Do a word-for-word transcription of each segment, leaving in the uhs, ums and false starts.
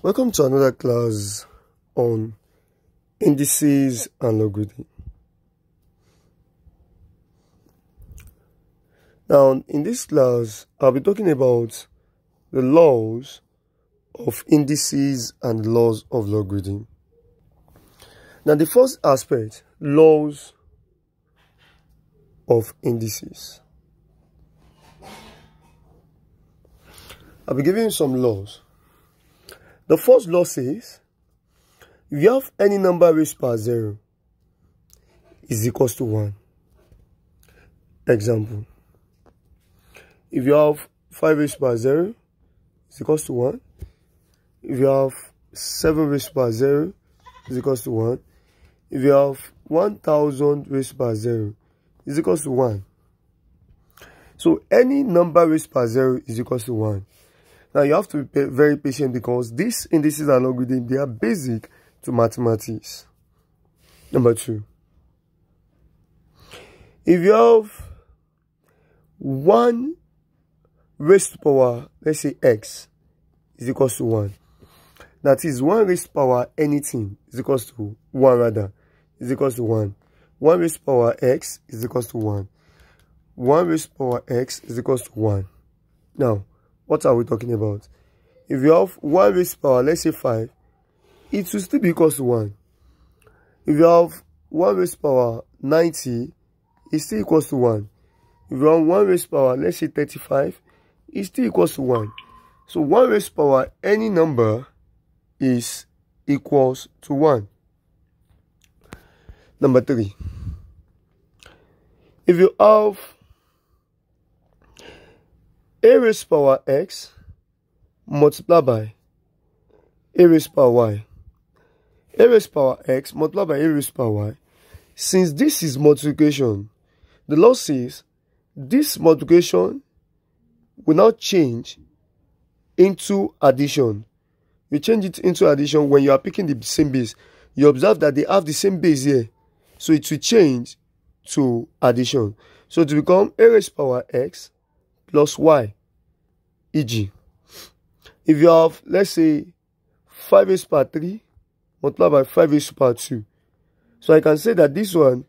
Welcome to another class on indices and logarithm. Now, in this class, I'll be talking about the laws of indices and laws of logarithm. Now, the first aspect, laws of indices. I'll be giving you some laws. The first law says, if you have any number raised by zero, is equals to one. Example, if you have five raised by zero, is equals to one. If you have seven raised by zero, is equals to one. If you have one thousand raised by zero, is equals to one. So any number raised by zero is equals to one. Now, you have to be very patient because these indices and logarithms, they are basic to mathematics. Number two. If you have one raised to power, let's say x, is equal to one. That is, one raised to power anything is equal to one, rather, is equal to one. one raised to power x is equal to one. one raised to power x is equal to one. Now, what are we talking about? If you have one raised to power, let's say five, it will still be equal to one. If you have one raised to power ninety, it's still equal to one. If you have one raised to power, let's say thirty-five, it's still equal to one. So one raised to power, any number, is equals to one. Number three. If you have a raised to power x multiplied by a raised to power y. A raised to power x multiplied by a raised to power y. Since this is multiplication, the law says this multiplication will now change into addition. You change it into addition when you are picking the same base. You observe that they have the same base here. So it will change to addition. So to become a raised to power x plus y, for example, if you have, let's say, five raised to power three multiplied by five raised to power two. So I can say that this one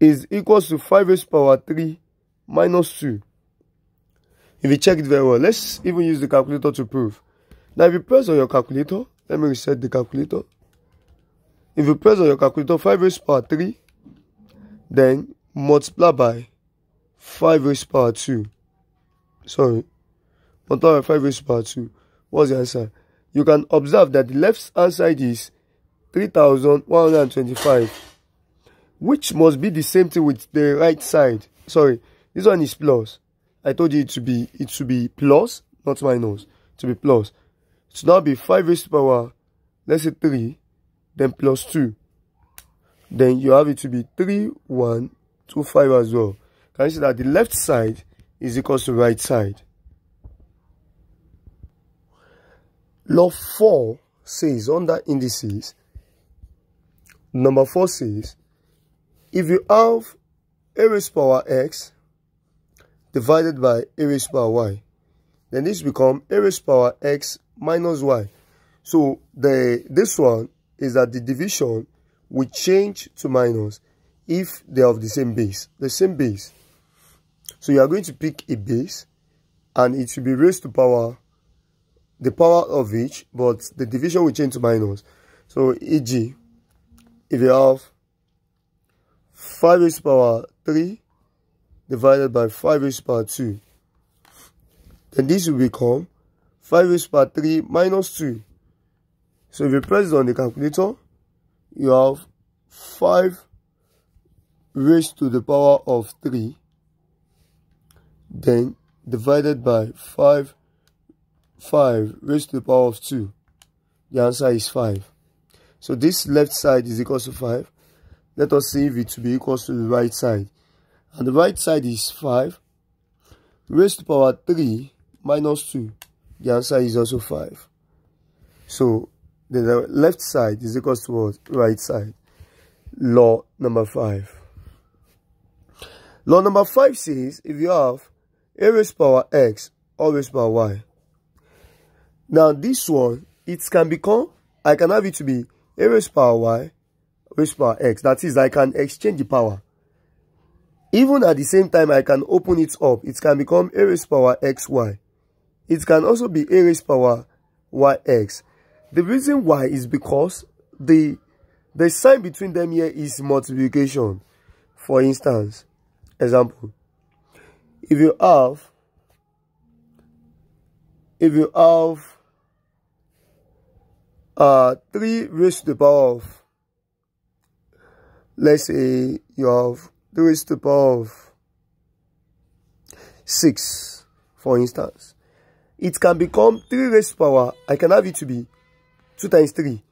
is equals to five raised to power three minus two. If you check it very well, let's even use the calculator to prove. Now, if you press on your calculator, let me reset the calculator. If you press on your calculator, five raised to power three, then multiply by five raised to power two. Sorry. Multiply by five raised to power two. What's the answer? You can observe that the left hand side is three thousand one hundred twenty-five, which must be the same thing with the right side. Sorry. This one is plus. I told you it should be, it should be plus, not minus. To be plus. It should now be five raised to power, let's say three, then plus two. Then you have it to be three thousand one hundred twenty-five as well. I see that the left side is equal to right side. Law four says, under indices, number four says, if you have a raised to power x divided by a raised to power y, then this becomes a raised to power x minus y. So the this one is that the division will change to minus if they have the same base. The same base. So you are going to pick a base and it should be raised to power, the power of each, but the division will change to minus. So, for example, if you have five raised to power three divided by five raised to power two, then this will become five raised to power three minus two. So, if you press on the calculator, you have five raised to the power of three, then divided by five, five raised to the power of two. The answer is five. So this left side is equal to five. Let us see if it will be equal to the right side. And the right side is five raised to power three minus two. The answer is also five. So the left side is equal to what? Right side. Law number five. Law number five says, if you have a raised to power x or raised to power y Now this one, it can become, I can have it to be a raised power y raised power x. That is, I can exchange the power. Even at the same time, I can open it up. It can become a raised power xy. It can also be a raised power yx. The reason why is because the the sign between them here is multiplication. For instance, example, if you have if you have uh three raised to the power of, let's say you have three raised to the power of six, for instance, it can become three raised to the power, I can have it to be two times three.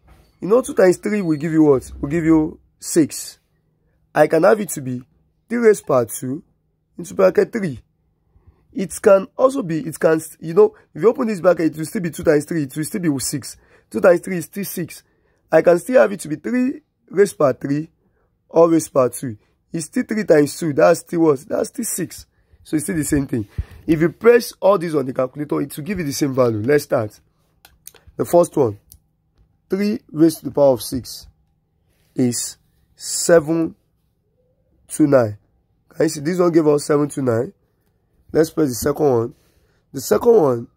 You know, two times three will give you what? Will give you six. I can have it to be three raised to the power two into bracket three. It can also be, it can, you know, if you open this bracket, it will still be two times three, it will still be six. two times three is still six. I can still have it to be three raised to the power three or raised to the power two. It's still three times two. That's still what? That's still six. So it's still the same thing. If you press all these on the calculator, it will give you the same value. Let's start. The first one, three raised to the power of six is seven twenty-nine. Can you see? This one gave us seven twenty-nine. Let's press the second one. The second one,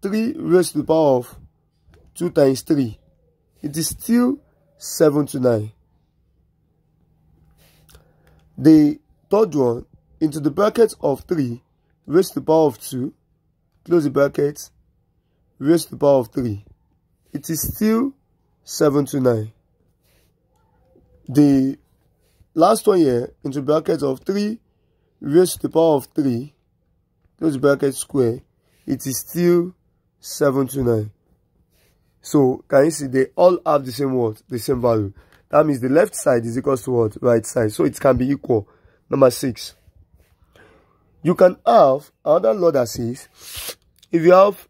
three raised to the power of two times three. It is still seven twenty-nine. The third one, into the bracket of three raised to the power of two, close the bracket, raised to the power of three. It is still seven twenty-nine. The last one here, into bracket of three raised to the power of three, close bracket square, it is still seven twenty-nine. So can you see they all have the same word, the same value? That means the left side is equal to what? Right side. So it can be equal. Number six. You can have another law that says if you have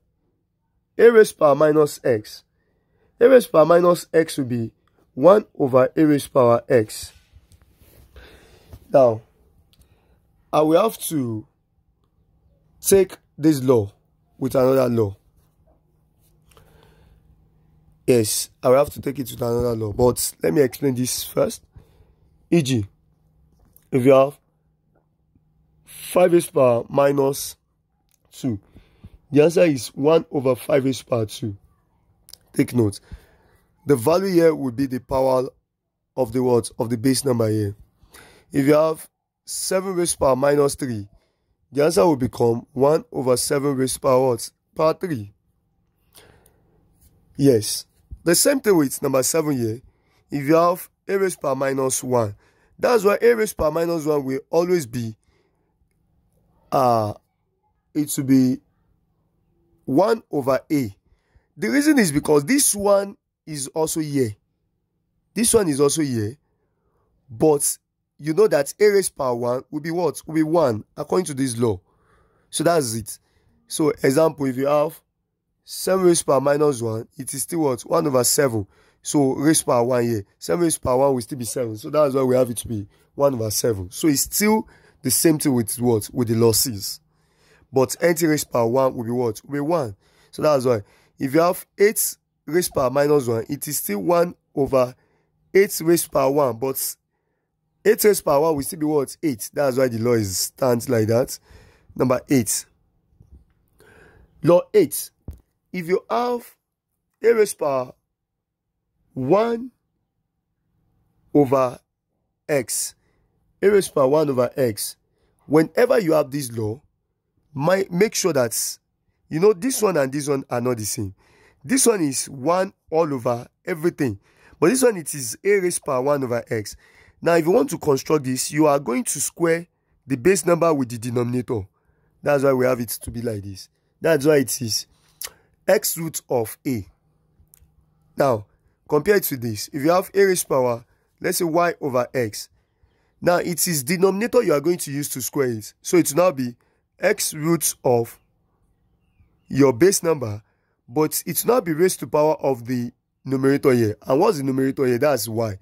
a raised power minus x, a raised power minus x will be one over a raised power x. Now, I will have to take this law with another law. Yes, I will have to take it with another law. But let me explain this first. for example, if you have five raised power minus two, the answer is one over five raised power two. Take note. The value here will be the power of the what? Of the base number here. If you have seven raised power minus three, the answer will become one over seven raised power what? Power three. Yes. The same thing with number seven here. If you have a raised power minus one, that's why a raised power minus one will always be, uh, it will be one over a. The reason is because this one is also here. This one is also here. But you know that a raised power one will be what? Will be one according to this law. So that's it. So example, if you have seven raised power minus one, it is still what? one over seven. So raised power one here. seven raised power one will still be seven. So that's why we have it to be one over seven. So it's still the same thing with what? With the losses. But eight raised power one will be what? Will be one. So that's why if you have eight raised power minus one, it is still one over eight raised power one. But eight raised power one will still be what? eight. That's why the law is stands like that. Number eight. Law eight. If you have a raised power one over x, a raised power one over x, whenever you have this law, my, make sure that, you know, this one and this one are not the same. This one is one all over everything. But this one, it is a raised power one over x. Now, if you want to construct this, you are going to square the base number with the denominator. That's why we have it to be like this. That's why it is x root of a. Now, compare it to this. If you have a raised power, let's say y over x. Now, it is denominator you are going to use to square it. So it will now be x root of your base number, but it will now be raised to the power of the numerator here. And what's the numerator here? That's y.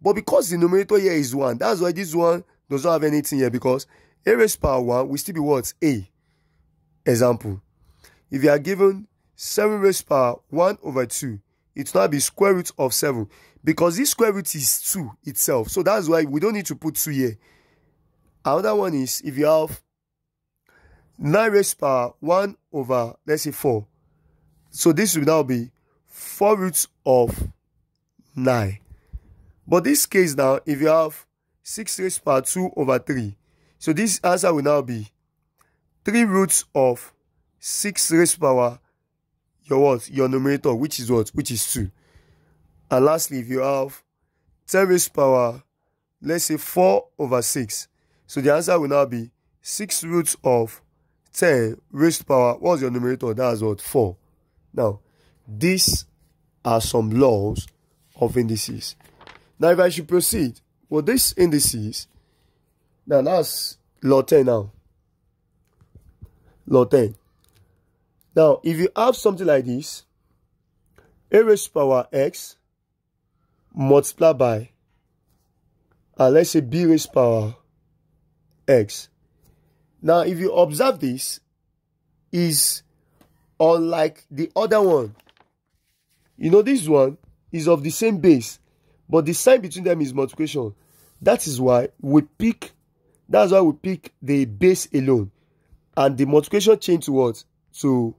But because the numerator here is one, that's why this one does not have anything here, because a raised power one will still be what? A. Example. If you are given seven raised power one over two, it will now be square root of seven, because this square root is two itself. So that's why we don't need to put two here. Another one is if you have nine raised power one over, let's say, four. So this will now be four roots of nine. But this case now, if you have six raised power two over three, so this answer will now be three roots of six raised power your what? Your numerator, which is what? Which is two. And lastly, if you have ten raised power, let's say, four over six, so the answer will now be six roots of ten raised power, what's your numerator? That's what? four. Now, these are some laws of indices. Now, if I should proceed, well, these indices, now that's law ten now. Law ten. Now, if you have something like this, a raised to power x multiplied by, and let's say, b raised to power x. Now, if you observe this, is unlike the other one. You know, this one is of the same base, but the sign between them is multiplication. That is why we pick, that's why we pick the base alone, and the multiplication change to what? To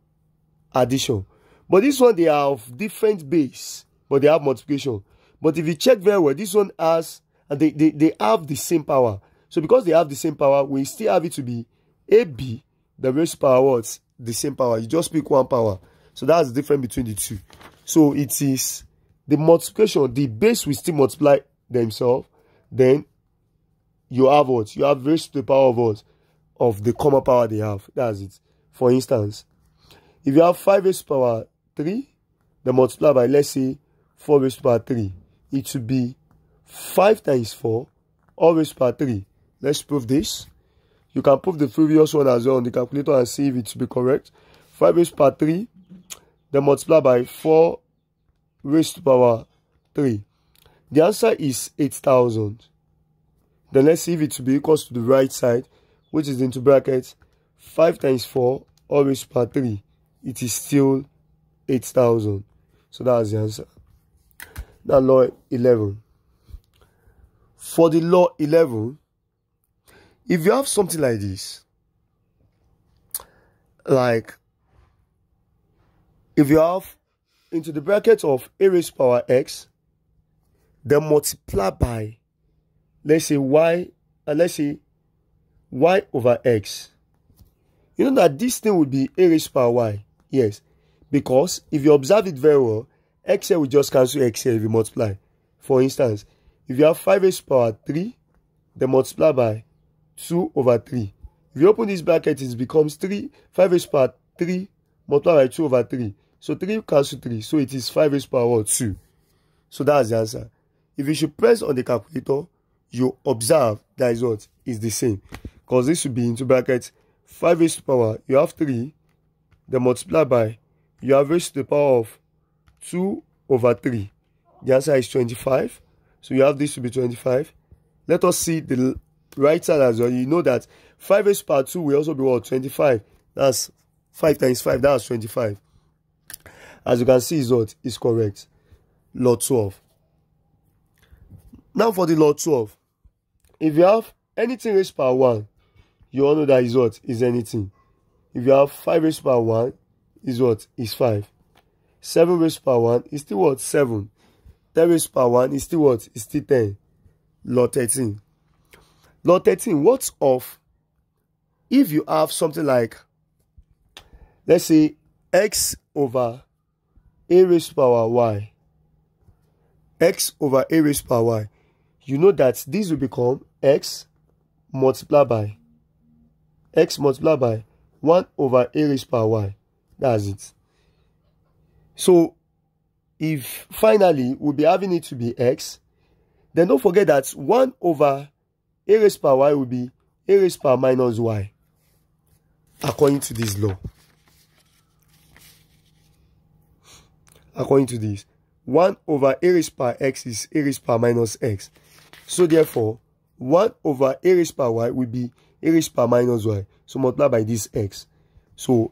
addition. But this one, they are of different base, but they have multiplication. But if you check very well, this one has, and they, they, they have the same power. So because they have the same power, we still have it to be A B, the raised power what? The same power. You just pick one power. So that's the difference between the two. So it is the multiplication, the base will still multiply themselves. Then you have what? You have raised to the power of what? Of the common power they have. That's it. For instance, if you have five raised to power three, then multiply by, let's say, four raised to power three. It should be five times four, all raised to power three. Let's prove this. You can prove the previous one as well on the calculator and see if it should be correct. five raised to power three, then multiply by four raised to power three. The answer is eight thousand. Then let's see if it should be equal to the right side, which is into brackets five times four, all raised to power three. It is still eight thousand. So that's the answer. Now, law eleven. For the law eleven, if you have something like this, like if you have into the bracket of a raised power x, then multiply by, let's say, y, and let's say y over x, you know that this thing would be a raised power y. Yes, because if you observe it very well, x here will just cancel x here if you multiply. For instance, if you have five raised power three, then multiply by two over three. If you open this bracket, it becomes three. five raised power three multiplied by two over three. So three cancel three. So it is five raised power two. So that's the answer. If you should press on the calculator, you observe that is what is the same. Because this should be into brackets five raised to power. You have three. Then multiply by, you have raised to the power of two over three. The answer is twenty-five. So you have this to be twenty-five. Let us see the right side as well. You know that five raised to power two will also be what? twenty-five. That's five times five. That's twenty-five. As you can see, is what is correct. Law twelve. Now for the law twelve. If you have anything raised to power one, you all know that is what? Is anything. If you have five raised to power one, is what? Is five. seven raised to power one is still what? seven. ten raised to power one is still what? Is still ten. Law thirteen. Law thirteen, what of if you have something like, let's say, x over a raised to power y. X over a raised to power y. You know that this will become x multiplied by, x multiplied by one over a raised to power y. That's it. So, if finally we'll be having it to be x, then don't forget that one over a raised to power y will be a raised to power minus y, according to this law. According to this, one over a raised to power x is a raised to power minus x. So therefore, one over a raised to power y will be a raised to power minus y. So multiply by this x. So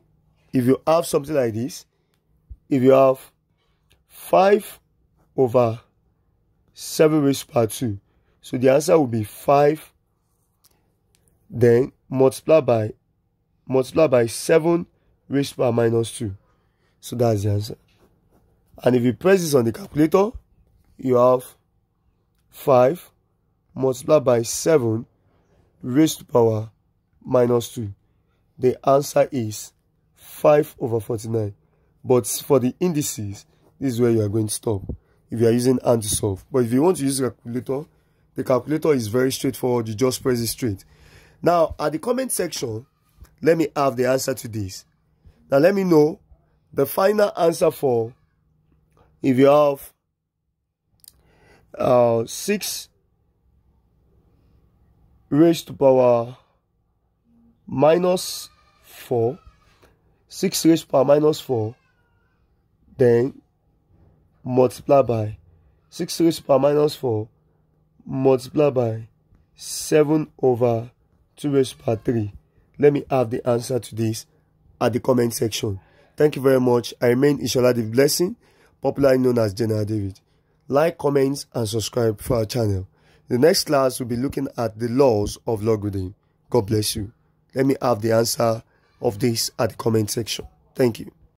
if you have something like this, if you have five over seven raised to the power two. So the answer will be five, then multiply by multiply by seven raised to the power minus two. So that's the answer. And if you press this on the calculator, you have five multiplied by seven raised to the power minus two. The answer is five over forty-nine. But for the indices, this is where you are going to stop if you are using hand to solve. But if you want to use a calculator, the calculator is very straightforward. You just press it straight. Now, at the comment section, let me have the answer to this. Now, let me know the final answer for if you have uh, six raised to the power minus four, six raised to the power minus four, then multiply by six raised to the power minus four, multiply by seven over two raised to the power three. Let me have the answer to this at the comment section. Thank you very much. I remain Ishola the Blessing, popularly known as Gendavid. Like, comment, and subscribe for our channel. The next class will be looking at the laws of logarithm. God bless you. Let me have the answer of this at the comment section. Thank you.